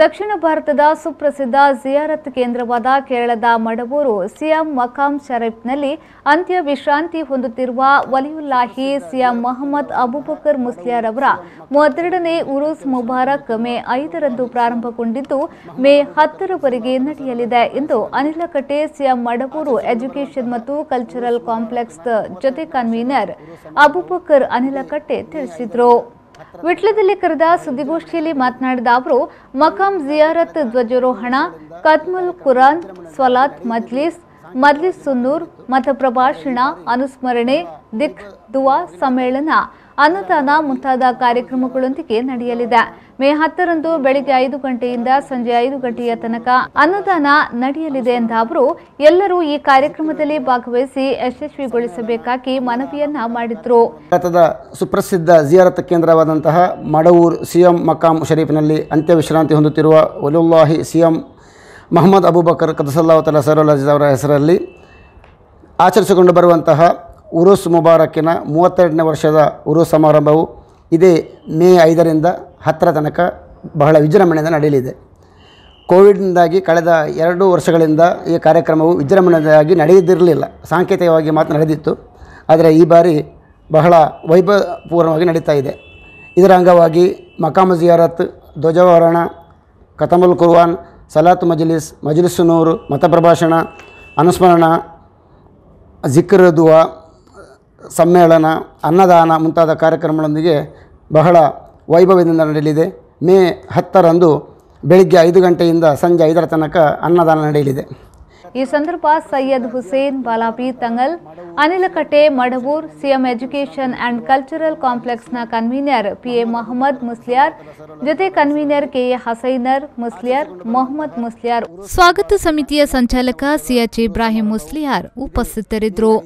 ದಕ್ಷಿಣ ಭಾರತದ ಸುಪ್ರಸಿದ್ಧ ಜಿಯಾರತ್ ಕೇಂದ್ರವಾದ ಕೇರಳದ ಮಡಬೂರು ಸಿಎಂ ಮಕಾಂ ಶರೀಫ್ನಲ್ಲಿ ಅಂತ್ಯ ವಿಶ್ರಾಂತಿ ಹೊಂದುತ್ತಿರುವ ವಲಿಯುಲ್ಲಾಹಿ ಸಿಎಂ ಮೊಹಮ್ಮದ್ ಅಬೂಬಕರ್ ಮುಸ್ಲಿಯಾರ್ ಅವರ 32ನೇ ಉರುಸ್ ಮುಬಾರಕ್ ಮೇ 5ರಂದು ಪ್ರಾರಂಭಗೊಂಡಿದ್ದು ಮೇ 10ರವರೆಗೆ ನಡೆಯಲಿದೆ ಎಂದು ಅನಿಲಕಟ್ಟೆ ಸಿಎಂ ಮಡಬೂರು ಎಜುಕೇಷನ್ ಮತ್ತು ಕಲ್ಚರಲ್ ಕಾಂಪ್ಲೆಕ್ಸ್ ಜೊತೆ ಕನ್ವೀನರ್ ಅಬೂಬಕರ್ ಅನಿಲಕಟ್ಟೆ ತಿಳಿಸಿದರು. ವಿಟ್ಲದಲ್ಲಿ ಕರೆದ ಸುದ್ದಿಗೋಷ್ಠಿಯಲ್ಲಿ ಮಾತನಾಡಿದ ಅವರು, ಮಕಾಂ ಜಿಯಾರತ್ ಧ್ವಜಾರೋಹಣ, ಕತ್ಮುಲ್ ಕುರಾನ್, ಸ್ವಲಾತ್ ಮಜ್ಲಿಸ್, ಮಜ್ಲಿಸುನ್ನೂರ್, ಮತಪ್ರಭಾಷಣ, ಅನುಸ್ಮರಣೆ, ದಿಕ್, ದುವಾ, ಸಮ್ಮೇಳನ, ಅನುದಾನ ಮುಂತಾದ ಕಾರ್ಯಕ್ರಮಗಳೊಂದಿಗೆ ನಡೆಯಲಿದೆ. ಮೇ 10ರಂದು ಬೆಳಿಗ್ಗೆ 5 ಗಂಟೆಯಿಂದ ಸಂಜೆ 5 ಗಂಟೆಯ ತನಕ ಅನುದಾನ ನಡೆಯಲಿದೆ ಎಂದ ಅವರು, ಎಲ್ಲರೂ ಈ ಕಾರ್ಯಕ್ರಮದಲ್ಲಿ ಭಾಗವಹಿಸಿ ಯಶಸ್ವಿಗೊಳಿಸಬೇಕಾಗಿ ಮನವಿಯನ್ನ ಮಾಡಿದ್ರು. ಭಾರತದ ಸುಪ್ರಸಿದ್ಧ ಜಿಯಾರತ್ ಕೇಂದ್ರವಾದಂತಹ ಮಡವೂರ್ ಸಿಎಂ ಮಕಾಂ ಶರೀಫ್ನಲ್ಲಿ ಅಂತ್ಯ ವಿಶ್ರಾಂತಿ ಹೊಂದುತ್ತಿರುವ ವಲಿಯುಲ್ಲಾಹಿ ಸಿಎಂ ಮೊಹಮ್ಮದ್ ಅಬೂಬಕರ್ ಕದಸಲ್ಲಾಹು ತಲ ಸರೋಲಜ್ ಅವರ ಹೆಸರಲ್ಲಿ ಆಚರಿಸಿಕೊಂಡು ಬರುವಂತಹ ಉರುಸ್ ಮುಬಾರಕ್ಕಿನ 32ನೇ ವರ್ಷದ ಉರುಸ್ ಸಮಾರಂಭವು ಇದೇ ಮೇ 5ರಿಂದ 10ರ ತನಕ ಬಹಳ ವಿಜೃಂಭಣೆಯಿಂದ ನಡೆಯಲಿದೆ. ಕೋವಿಡ್ನಿಂದಾಗಿ ಕಳೆದ 2 ವರ್ಷಗಳಿಂದ ಈ ಕಾರ್ಯಕ್ರಮವು ವಿಜೃಂಭಣೆಯಾಗಿ ನಡೆಯದಿರಲಿಲ್ಲ, ಸಾಂಕೇತಿಕವಾಗಿ ಮಾತ್ರ ನಡೆದಿತ್ತು. ಆದರೆ ಈ ಬಾರಿ ಬಹಳ ವೈಭವಪೂರ್ಣವಾಗಿ ನಡೀತಾ ಇದೆ. ಇದರ ಅಂಗವಾಗಿ ಮಕಾಮ ಜಿಯಾರತ್, ಧ್ವಜಾರೋಹಣ, ಕತಮುಲ್ ಕುರ್ವಾನ್, ಸಲಾತ್ ಮಜ್ಲಿಸ್, ಮಜ್ಲಿಸುನ್ನೂರು, ಮತಪ್ರಭಾಷಣ, ಅನುಸ್ಮರಣ, ಜಿಕ್ರ್, ದುವಾ, ಸಮ್ಮೇಳನ, ಅನ್ನದಾನ ಮುಂತಾದ ಕಾರ್ಯಕ್ರಮಗಳೊಂದಿಗೆ ಬಹಳ ವೈಭವದಿಂದ ನಡೆಯಲಿದೆ. ಮೇ 10ರಂದು ಬೆಳಿಗ್ಗೆ 5 ಗಂಟೆಯಿಂದ ಸಂಜೆ 5ರ ತನಕ ಅನ್ನದಾನ ನಡೆಯಲಿದೆ. ಈ ಸಂದರ್ಭ Syed Hussain Balapi Thangal, Anilakatte ಮಡಬೂರ್ CM education and cultural ಕಾಂಪ್ಲೆಕ್ಸ್ನ ಕನ್ವೀನರ್ ಪಿಎ ಮೊಹಮ್ಮದ್ ಮುಸ್ಲಿಯಾರ್ ಜೊತೆ ಕನ್ವೀನರ್ ಕೆಎ ಹಸೈನರ್ ಮುಸ್ಲಿಯಾರ್, ಮೊಹಮ್ಮದ್ ಮುಸ್ಲಿಯಾರ್, ಸ್ವಾಗತ ಸಮಿತಿಯ ಸಂಚಾಲಕ ಸಿಎಚ್ ಇಬ್ರಾಹಿಂ ಮುಸ್ಲಿಯಾರ್ ಉಪಸ್ಥಿತರಿದ್ದರು.